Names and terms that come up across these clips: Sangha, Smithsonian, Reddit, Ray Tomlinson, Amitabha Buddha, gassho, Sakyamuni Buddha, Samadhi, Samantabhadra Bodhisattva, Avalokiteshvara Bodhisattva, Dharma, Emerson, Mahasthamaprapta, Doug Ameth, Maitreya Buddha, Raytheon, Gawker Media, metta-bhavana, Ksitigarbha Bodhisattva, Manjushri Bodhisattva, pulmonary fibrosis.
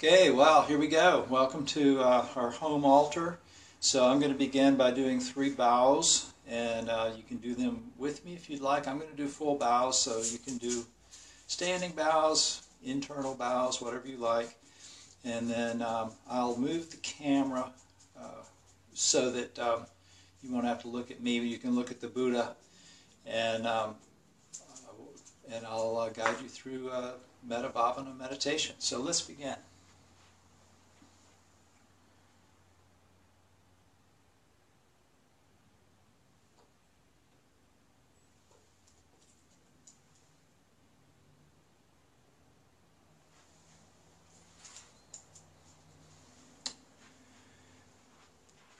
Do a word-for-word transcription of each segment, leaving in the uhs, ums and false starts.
Okay, well, here we go. Welcome to uh, our home altar. So I'm going to begin by doing three bows, and uh, you can do them with me if you'd like. I'm going to do full bows, so you can do standing bows, internal bows, whatever you like. And then um, I'll move the camera uh, so that um, you won't have to look at me, but you can look at the Buddha, and, um, and I'll uh, guide you through uh, metta-bhavana meditation. So let's begin.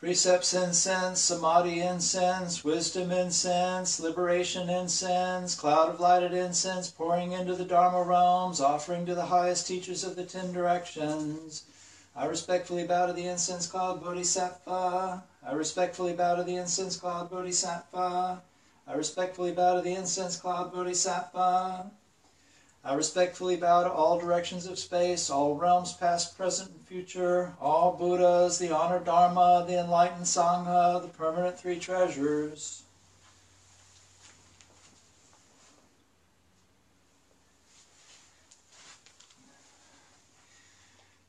Precepts incense, samadhi incense, wisdom incense, liberation incense, cloud of lighted incense, pouring into the Dharma realms, offering to the highest teachers of the ten directions. I respectfully bow to the incense cloud Bodhisattva. I respectfully bow to the incense cloud Bodhisattva. I respectfully bow to the incense cloud Bodhisattva. I respectfully bow to all directions of space, all realms past, present, and future, all Buddhas, the honored Dharma, the enlightened Sangha, the permanent three treasures.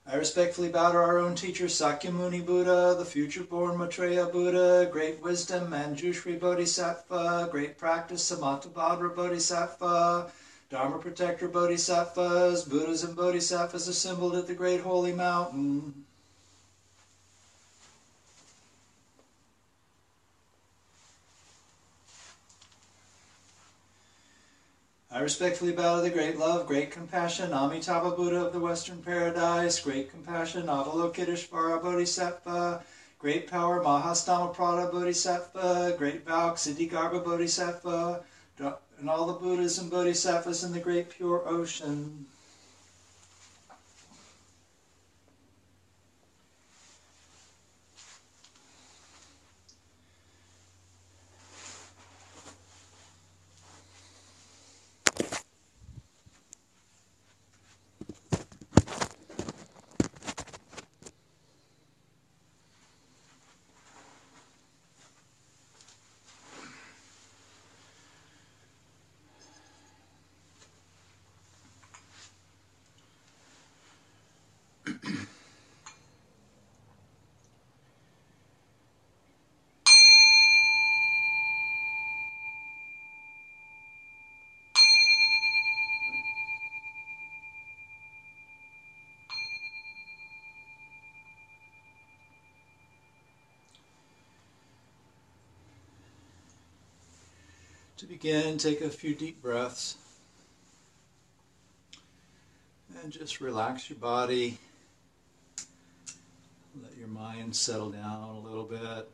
I respectfully bow to our own teacher, Sakyamuni Buddha, the future-born Maitreya Buddha, great wisdom, Manjushri Bodhisattva, great practice, Samantabhadra Bodhisattva, Dharma protector Bodhisattvas, Buddhas and Bodhisattvas assembled at the great holy mountain. I respectfully bow to the great love, great compassion, Amitabha Buddha of the Western Paradise, great compassion, Avalokiteshvara Bodhisattva, great power, Mahasthamaprapta Bodhisattva, great vow, Ksitigarbha Bodhisattva, and all the Buddhas and Bodhisattvas in the great pure ocean. To begin, take a few deep breaths and just relax your body. Let your mind settle down a little bit.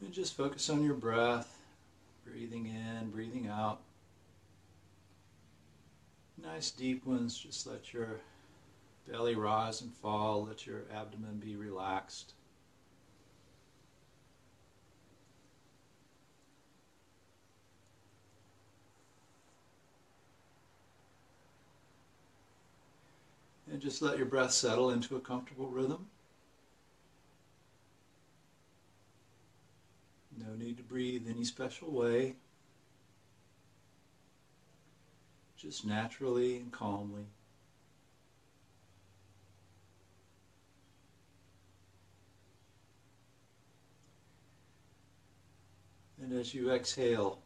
And just focus on your breath, breathing in, breathing out. Nice deep ones, just let your belly rise and fall, let your abdomen be relaxed. And just let your breath settle into a comfortable rhythm. No need to breathe any special way. Just naturally and calmly. And as you exhale,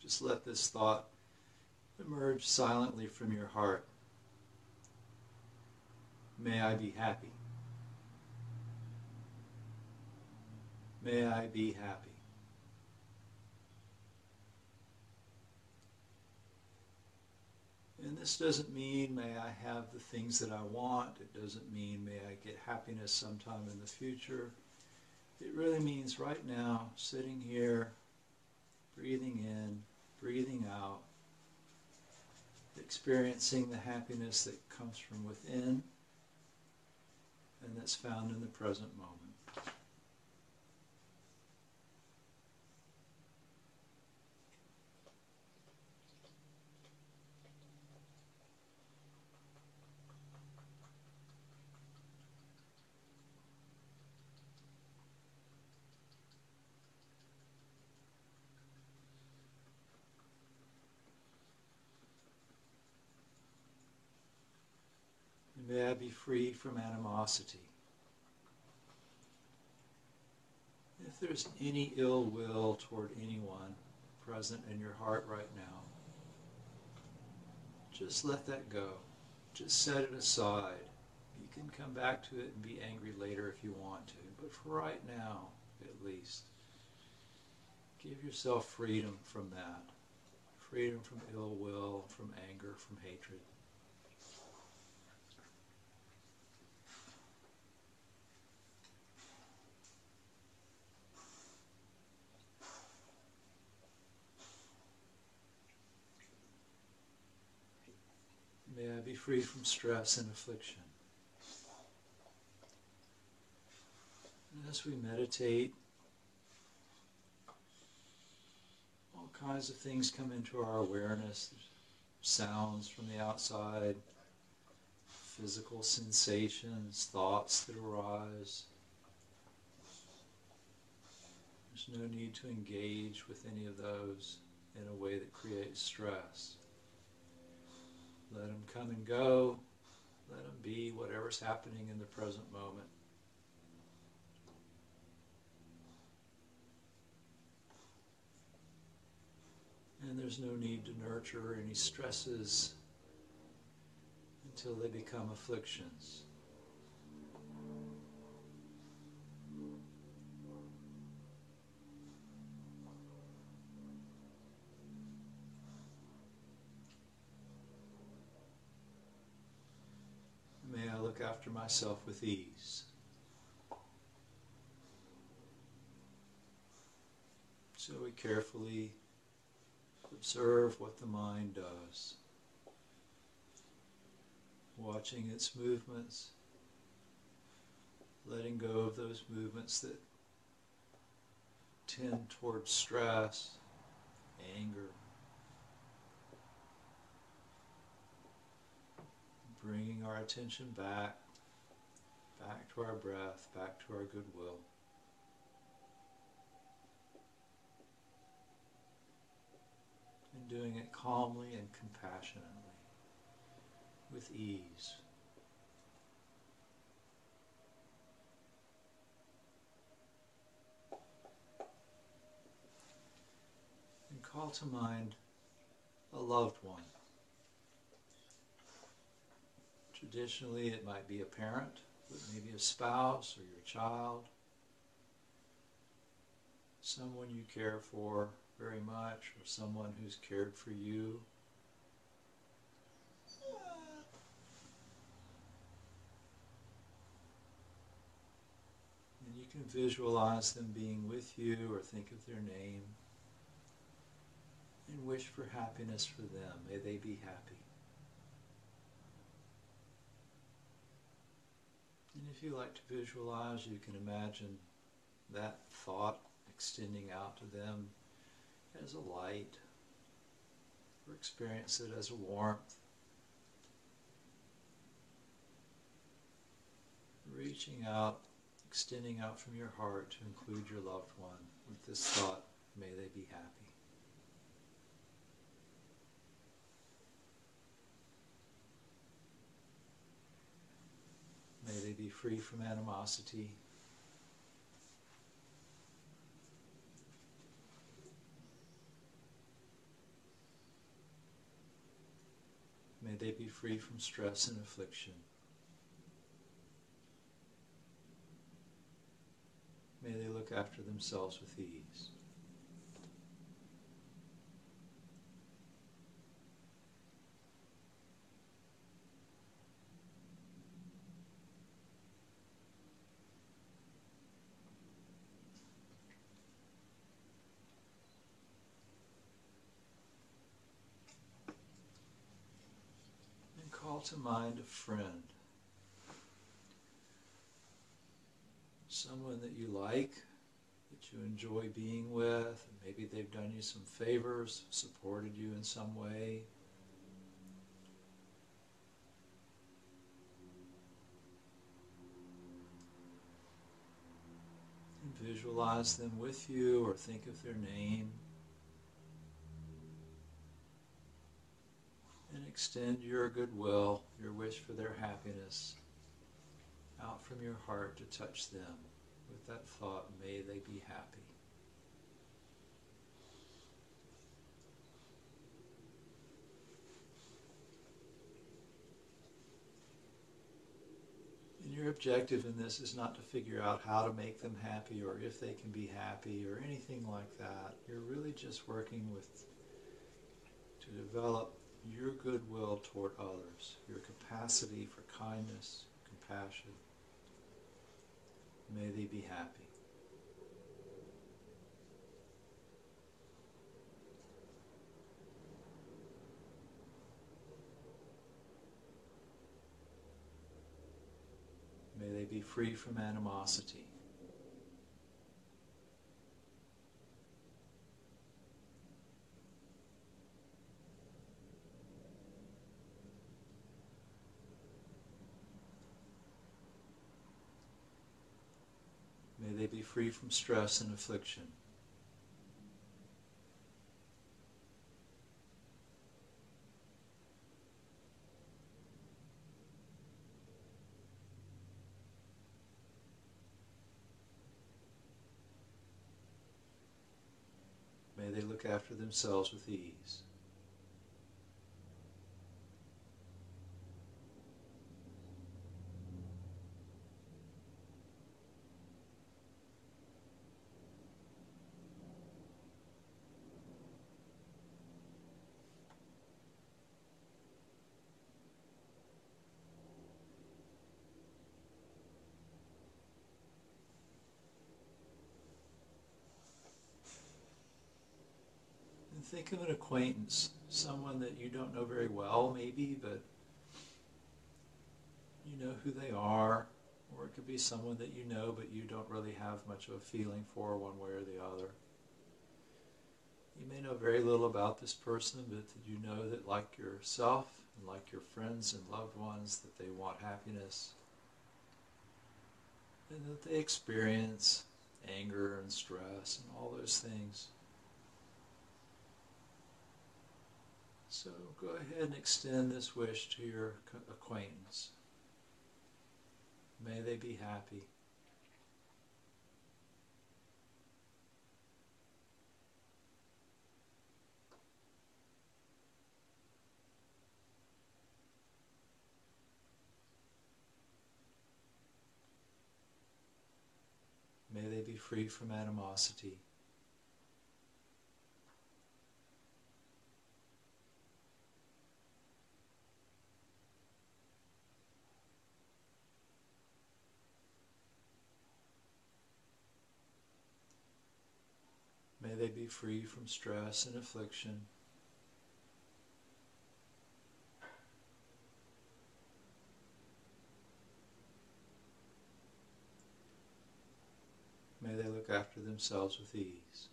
just let this thought emerge silently from your heart. May I be happy. May I be happy. And this doesn't mean may I have the things that I want. It doesn't mean may I get happiness sometime in the future. It really means right now, sitting here, breathing in, breathing out, experiencing the happiness that comes from within, and that's found in the present moment. May I be free from animosity. If there's any ill will toward anyone present in your heart right now, just let that go. Just set it aside. You can come back to it and be angry later if you want to, but for right now, at least, give yourself freedom from that. Freedom from ill will, from anger, from hatred. May I be free from stress and affliction. And as we meditate, all kinds of things come into our awareness. There's sounds from the outside, physical sensations, thoughts that arise. There's no need to engage with any of those in a way that creates stress. Let them come and go. Let them be whatever's happening in the present moment. And there's no need to nurture any stresses until they become afflictions. May I look after myself with ease. So we carefully observe what the mind does, watching its movements, letting go of those movements that tend towards stress, anger, bringing our attention back, back to our breath, back to our goodwill. And doing it calmly and compassionately, with ease. And call to mind a loved one. Traditionally, it might be a parent, but maybe a spouse or your child, someone you care for very much, or someone who's cared for you. And you can visualize them being with you, or think of their name, and wish for happiness for them. May they be happy. And if you like to visualize, you can imagine that thought extending out to them as a light, or experience it as a warmth, reaching out, extending out from your heart to include your loved one with this thought, may they be happy. May they be free from animosity. May they be free from stress and affliction. May they look after themselves with ease. To mind a friend, someone that you like, that you enjoy being with, and maybe they've done you some favors, supported you in some way. And visualize them with you, or think of their name. Extend your goodwill, your wish for their happiness, out from your heart to touch them. With that thought, may they be happy. And your objective in this is not to figure out how to make them happy or if they can be happy or anything like that. You're really just working with to develop your goodwill toward others, your capacity for kindness, compassion. May they be happy. May they be free from animosity. May they be free from stress and affliction. May they look after themselves with ease. Think of an acquaintance, someone that you don't know very well maybe, but you know who they are, or it could be someone that you know but you don't really have much of a feeling for one way or the other. You may know very little about this person, but you know that like yourself and like your friends and loved ones, that they want happiness and that they experience anger and stress and all those things. So go ahead and extend this wish to your acquaintance. May they be happy. May they be free from animosity. May they be free from stress and affliction. May they look after themselves with ease.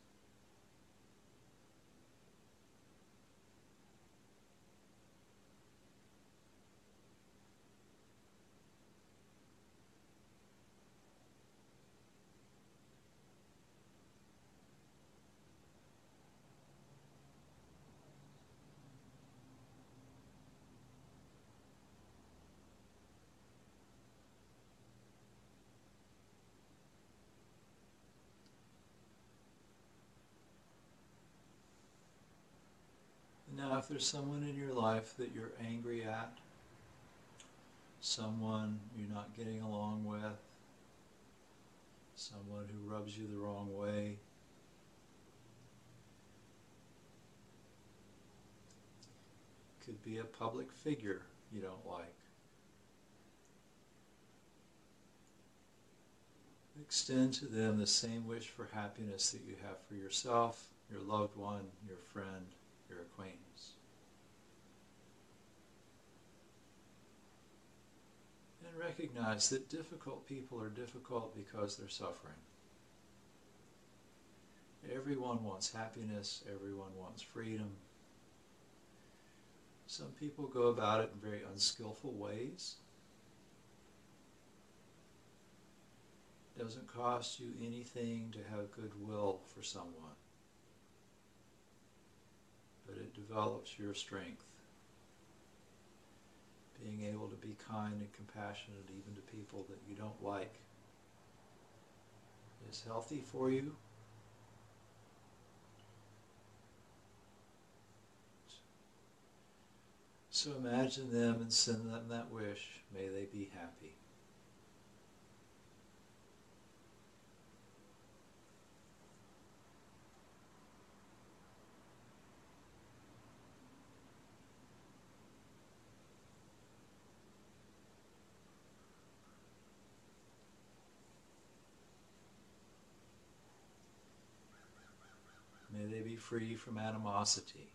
Now, if there's someone in your life that you're angry at, someone you're not getting along with, someone who rubs you the wrong way, could be a public figure you don't like, extend to them the same wish for happiness that you have for yourself, your loved one, your friend, your acquaintance. And recognize that difficult people are difficult because they're suffering. Everyone wants happiness, everyone wants freedom. Some people go about it in very unskillful ways. It doesn't cost you anything to have goodwill for someone, but it develops your strength. kind and compassionate even to people that you don't like is healthy for you. So imagine them and send them that wish. May they be happy. May they be free from animosity.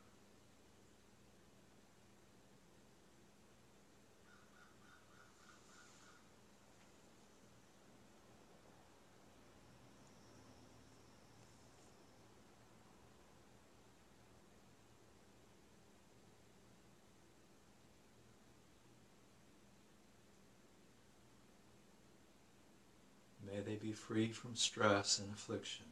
May they be free from stress and affliction.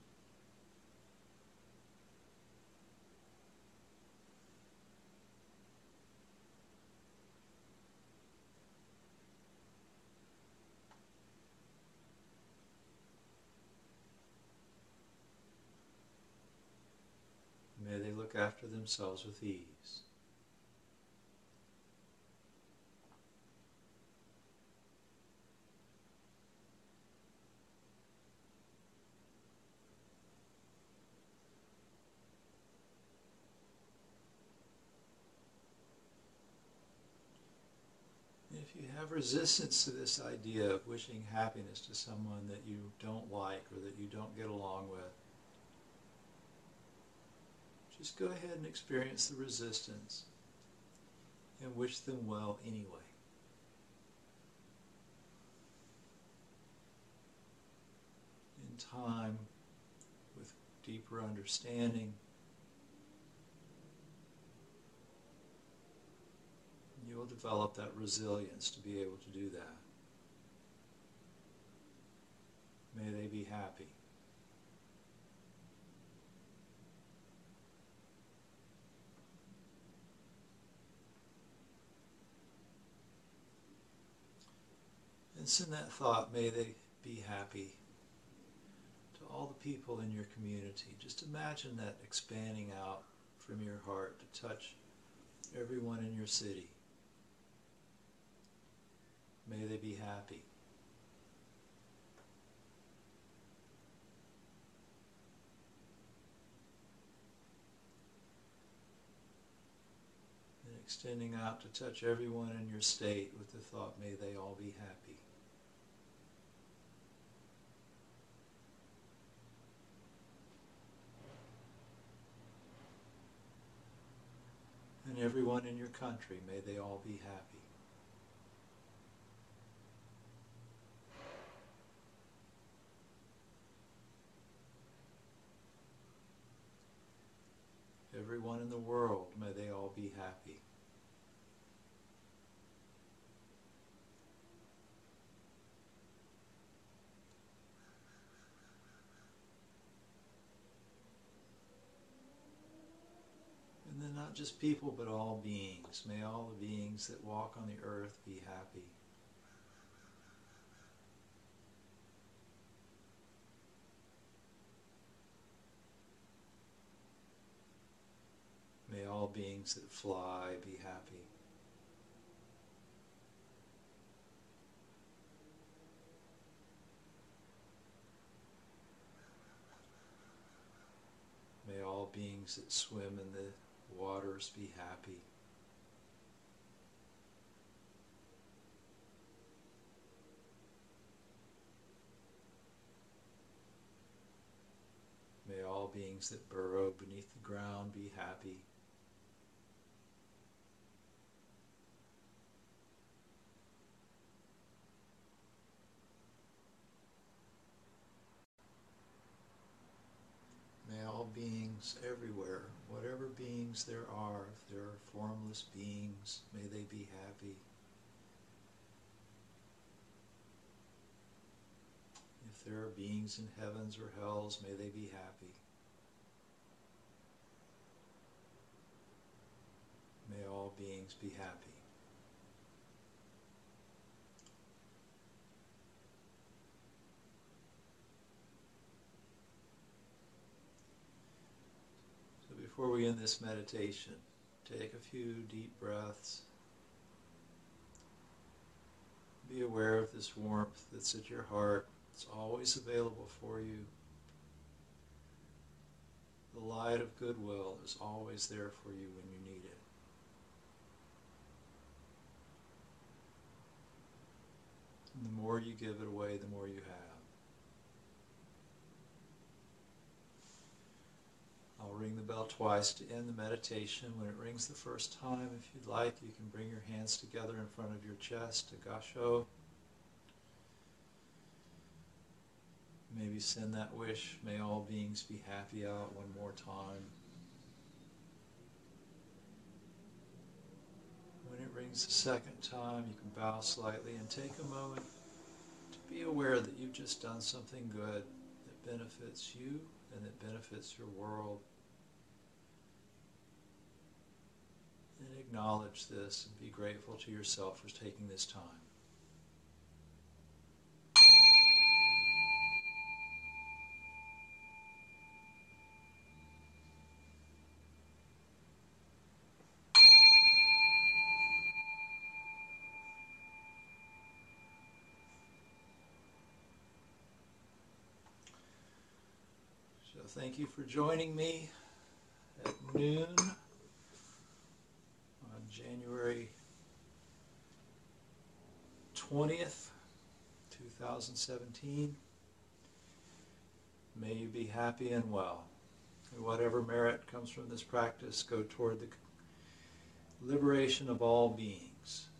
May they look after themselves with ease. If you have resistance to this idea of wishing happiness to someone that you don't like or that you don't get along with, just go ahead and experience the resistance and wish them well anyway. In time, with deeper understanding, you will develop that resilience to be able to do that. May they be happy. And send that thought, may they be happy, to all the people in your community. Just imagine that expanding out from your heart to touch everyone in your city. May they be happy. And extending out to touch everyone in your state with the thought, may they all be happy. And everyone in your country, may they all be happy. Everyone in the world, may they all be happy. And then not just people, but all beings. May all the beings that walk on the earth be happy. May all beings that fly be happy. May all beings that swim in the waters be happy. May all beings that burrow beneath the ground be happy. May all beings everywhere, whatever beings there are, if there are formless beings, may they be happy. If there are beings in heavens or hells, may they be happy. May all beings be happy. before we end this meditation, take a few deep breaths. Be aware of this warmth that's at your heart. It's always available for you. The light of goodwill is always there for you when you need it. And the more you give it away, the more you have. I'll ring the bell twice to end the meditation. When it rings the first time, if you'd like, you can bring your hands together in front of your chest, a gassho. Maybe send that wish, may all beings be happy, out one more time. When it rings the second time, you can bow slightly and take a moment to be aware that you've just done something good that benefits you and that benefits your world. And acknowledge this and be grateful to yourself for taking this time. Thank you for joining me at noon on January twentieth, two thousand seventeen. May you be happy and well. And whatever merit comes from this practice, go toward the liberation of all beings.